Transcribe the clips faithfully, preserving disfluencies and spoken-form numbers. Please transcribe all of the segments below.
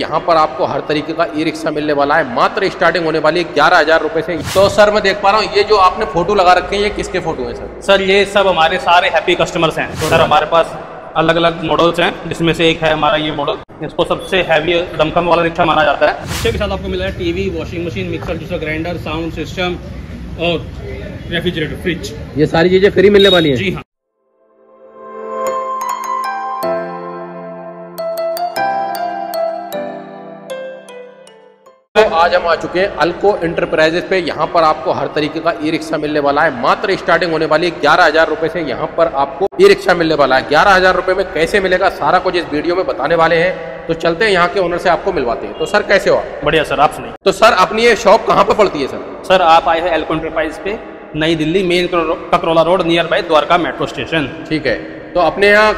यहाँ पर आपको हर तरीके का ई रिक्शा मिलने वाला है। मात्र स्टार्टिंग होने वाली है ग्यारह हजार रुपए से। तो सर मैं देख पा रहा हूँ ये जो आपने फोटो लगा रखे हैं ये किसके फोटो हैं सर? सर ये सब हमारे सारे हैप्पी कस्टमर्स हैं। तो सर हमारे पास अलग अलग मॉडल्स हैं जिसमें से एक है हमारा ये मॉडल, इसको सबसे हैवी दमकम वाला रिक्शा माना जाता है। इसके के साथ आपको मिला है TV, washing machine, mixer juicer, grinder, sound system और रेफ्रिजरेटर, फ्रिज, ये सारी चीजें फ्री मिलने वाली है। जी हाँ। आज हम आ चुके हैं अल्को एंटरप्राइजेस पे। यहाँ पर आपको हर तरीके का ई रिक्शा मिलने वाला है। मात्र स्टार्टिंग होने वाली है ग्यारह हजार रुपए से। यहाँ पर आपको ई रिक्शा मिलने वाला है। ग्यारह हजार रुपए में कैसे मिलेगा सारा कुछ इस वीडियो में बताने वाले हैं। तो चलते हैं यहाँ के ओनर से, आपको मिलवाते हैं। तो सर कैसे हो आप? बढ़िया सर, आप सुनिए। तो सर अपनी ये शॉप कहाँ पर पड़ती है सर? सर आप आए हैं अल्को एंटरप्राइजेस पे, नई Delhi, main Kakrola road, near by Dwarka metro station. ठीक है। तो अपने यहाँ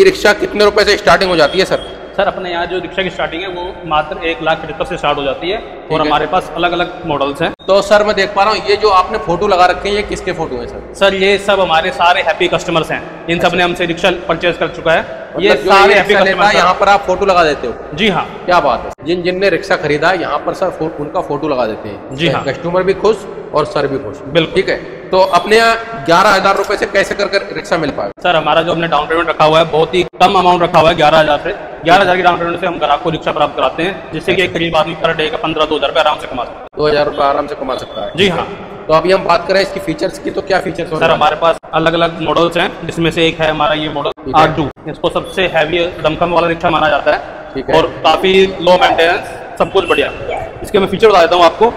ई रिक्शा कितने रुपए से स्टार्टिंग हो जाती है सर? सर अपने यहाँ जो रिक्शा की स्टार्टिंग है वो मात्र एक लाख पचहत्तर से स्टार्ट हो जाती है और हमारे पास अलग अलग मॉडल्स हैं। तो सर मैं देख पा रहा हूँ ये जो आपने फोटो लगा रखे हैं ये किसके फोटो हैं सर? सर ये सब हमारे सारे हैप्पी कस्टमर्स हैं। इन सब ने हमसे रिक्शा परचेज कर चुका है। ये सारे हैप्पी कस्टमर्स। यहाँ पर आप फोटो लगा देते हो? जी हाँ। क्या बात है। जिन जिन ने रिक्शा खरीदा यहाँ पर सर उनका फोटो लगा देते हैं। जी हाँ। कस्टमर भी खुश और सर भी खुश। बिल्कुल। ठीक है। तो अपने यहाँ ग्यारह हजार रुपए से कैसे कर कर रिक्शा मिल पाएगा? सर हमारा जो हमने डाउन पेमेंट रखा हुआ है बहुत ही कम अमाउंट रखा हुआ है। ग्यारह हजार से ग्यारह हजार की डाउन पेमेंट से हम ग्राहक को रिक्शा प्राप्त कराते हैं, जिससे कि करीब आदमी पर डे का पंद्रह दो हजार रुपये आराम से कमा सकता है। दो हजार रुपये आराम से कमा सकता है। जी हाँ। तो अभी हम बात करें इसकी फीचर्स की, तो क्या फीचर्स हो? सर हमारे पास अलग अलग मॉडल्स हैं जिसमें से एक है हमारा ये मॉडल आर टू, इसको सबसे हैवी दमकम वाला रिक्शा माना जाता है और काफ़ी लो मेंटेनेंस, सब कुछ बढ़िया। इसके मैं फीचर बता देता हूँ आपको।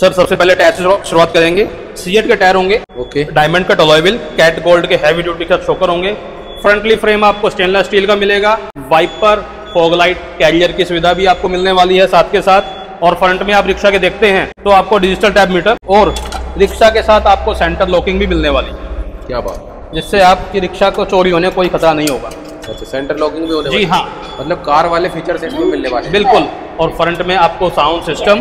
सर सबसे पहले टायर से शुरुआत करेंगे। सीएट के टायर होंगे, ओके, डायमंड का अलॉय व्हील, कैट गोल्ड के हैवी ड्यूटी का शॉकर होंगे। फ्रंटली फ्रेम आपको स्टेनलेस स्टील का मिलेगा। वाइपर, फॉगलाइट, कैरियर की सुविधा भी आपको मिलने वाली है साथ के साथ। और फ्रंट में आप रिक्शा के देखते हैं तो आपको डिजिटल टैब मीटर और रिक्शा के साथ आपको सेंटर लॉकिंग भी मिलने वाली है। क्या बात। जिससे आपकी रिक्शा को चोरी होने कोई खतरा नहीं होगा। अच्छा, सेंटर लॉकिंग भी होने? जी हाँ। मतलब कार वाले फीचर्स इसमें मिलने वाले हैं। बिल्कुल। और फ्रंट में आपको साउंड सिस्टम,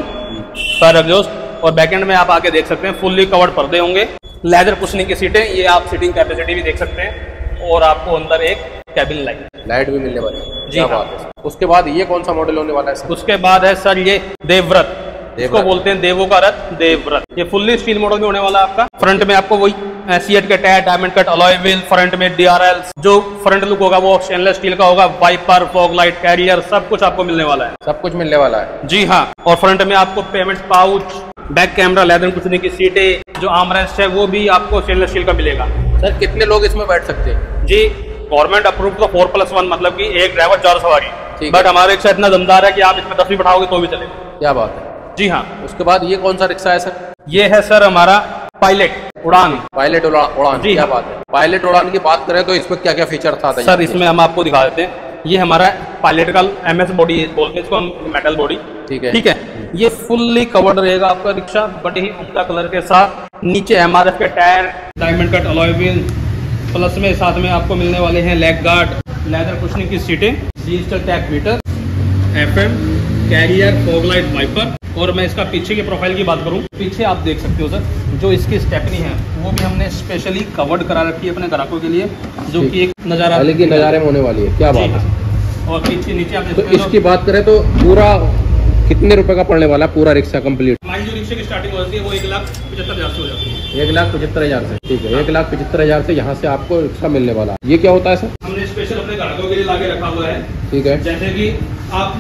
फायर एग्जॉस्ट और बैक एंड में आप आके देख सकते हैं फुल्ली कवर्ड पर्दे होंगे। लेदर कुशनिंग की सीटें, ये आप सीटिंग कैपेसिटी भी देख सकते हैं। और आपको अंदर एक कैबिन लाइट लाइट भी मिलने वाली है। जी हाँ। उसके बाद ये कौन सा मॉडल होने वाला है सर? उसके बाद है सर ये देवव्रत, इसको बोलते हैं देवों का रथ, देवव्रत। ये फुल्ली स्टील मॉडल में होने वाला आपका। फ्रंट में आपको वही सीएट के tyre, diamond cut alloy wheel, front में डीआरएल, जो फ्रंट लुक होगा वो स्टेनलेस स्टील का होगा। वाइपर, फॉग लाइट, कैरियर, सब कुछ आपको मिलने वाला है। सब कुछ मिलने वाला है। जी हाँ। और फ्रंट में आपको payment pouch, back camera, leather cushioning की सीटें, जो आर्मरेस्ट है वो भी आपको स्टेनलेस स्टील का मिलेगा। सर कितने लोग इसमें बैठ सकते हैं? जी गवर्नमेंट अप्रूव का फोर प्लस वन, मतलब की एक ड्राइवर चार सवारी। बट हमारे रिक्शा इतना दमदार है की आप इसमें दस भी बैठाओगे तो भी चलेगा। क्या बात है। जी हाँ। उसके बाद ये कौन सा रिक्शा है सर? ये है सर हमारा पायलट उड़ान। पायलट उड़ान। जी क्या बात है। पायलट उड़ान की बात करें तो इसमें क्या क्या फीचर था सर? इसमें हम आपको दिखा देते हैं। ये हमारा पायलट का एमएस बॉडी बोलते हैं इसको हम, मेटल बॉडी। ठीक है। ठीक है। ये फुल्ली कवर्ड रहेगा आपका रिक्शा, बड़े ही उम्दा कलर के साथ। नीचे एमआरएफ के tyre, diamond cut alloy wheel, plus में साथ में आपको मिलने वाले हैं लेग गार्ड, लेदर कुशनिंग की सीटें, digital tap meter, FM, carrier, fog light, wiper. और मैं इसका पीछे की प्रोफाइल की बात करूं, पीछे आप देख सकते हो सर जो इसकी स्टेपनी है वो भी हमने स्पेशली कवर्ड करा रखी है अपने ग्राहकों के लिए, जो कि एक नज़ारा अलग ही नज़ारे में होने वाली है। क्या बात है। और पीछे नीचे आप तो इसकी बात करें तो पूरा कितने रुपए का पड़ने वाला पूरा रिक्शा कंप्लीट? हमारी जो रिक्शा की स्टार्टिंग होती है वो एक लाख पचहत्तर हजार से हो जाती है। एक लाख पचहत्तर हजार से। ठीक है। एक लाख पचहत्तर हजार से यहाँ से आपको रिक्शा मिलने वाला। ये क्या होता है सर? हमने स्पेशल अपने ग्राहकों के लिए लाके रखा हुआ है। ठीक है। जैसे कि आप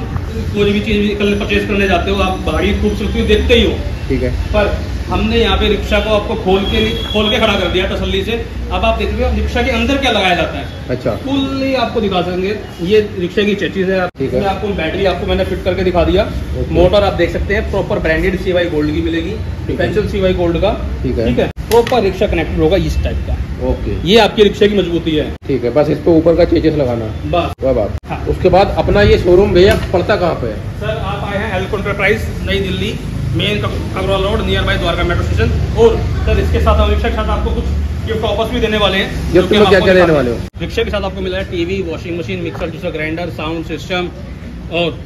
कोई भी चीज कल परचेज करने जाते हो, आप बाहरी खूबसूरती देखते ही हो। ठीक है। पर हमने यहाँ पे रिक्शा को आपको खोल के खोल के खड़ा कर दिया तसल्ली से। अब आप देखते हो रिक्शा के अंदर क्या लगाया जाता है। अच्छा। फुल्ली आपको दिखा सकेंगे। ये रिक्शा की चेचिस है। ठीक है। आपको बैटरी आपको मैंने फिट करके दिखा दिया। मोटर आप देख सकते हैं प्रॉपर ब्रांडेड सीवाई गोल्ड की मिलेगी, डिफेंशियल सीवाई गोल्ड का। ठीक है। ठीक है। प्रॉपर रिक्शा कनेक्टेड होगा इस टाइप का। ओके। ये आपकी रिक्शा की मजबूती है। ठीक है। बस इसको ऊपर का चेचेस लगाना बस। वाह बात। हाँ। उसके बाद अपना ये शोरूम भैया पड़ता कहाँ पे है? सर आप आए हैं अल्को एंटरप्राइज, नई Delhi, main Kakrola road, near by Dwarka metro station. और सर इसके साथ हम रिक्शा के साथ आपको कुछ गिफ्ट ऑफर्स भी देने वाले हैं। गिफ्ट में क्या क्या देने वाले हो? रिक्शा के साथ आपको मिला है TV, washing machine, mixer juicer, grinder, sound system और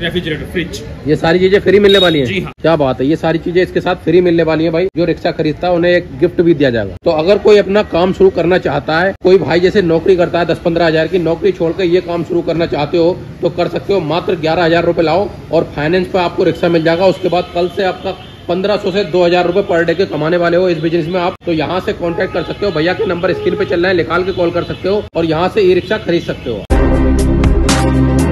रेफ्रिजरेटर, फ्रिज, ये सारी चीजें फ्री मिलने वाली हैं। जी हाँ। क्या बात है, ये सारी चीजें इसके साथ फ्री मिलने वाली है भाई। जो रिक्शा खरीदता है उन्हें एक गिफ्ट भी दिया जाएगा। तो अगर कोई अपना काम शुरू करना चाहता है, कोई भाई जैसे नौकरी करता है दस पंद्रह हजार की नौकरी छोड़कर ये काम शुरू करना चाहते हो तो कर सकते हो। मात्र ग्यारह हजार रूपए लाओ और फाइनेंस पर आपको रिक्शा मिल जाएगा। उसके बाद कल से आपका पंद्रह सौ से दो हजार रूपए पर डे के कमाने वाले हो इस बिजनेस में आप। तो यहाँ से कॉन्टेक्ट कर सकते हो, भैया के नंबर स्क्रीन पे चल रहे हैं, निकाल के कॉल कर सकते हो और यहाँ से ई रिक्शा खरीद सकते हो।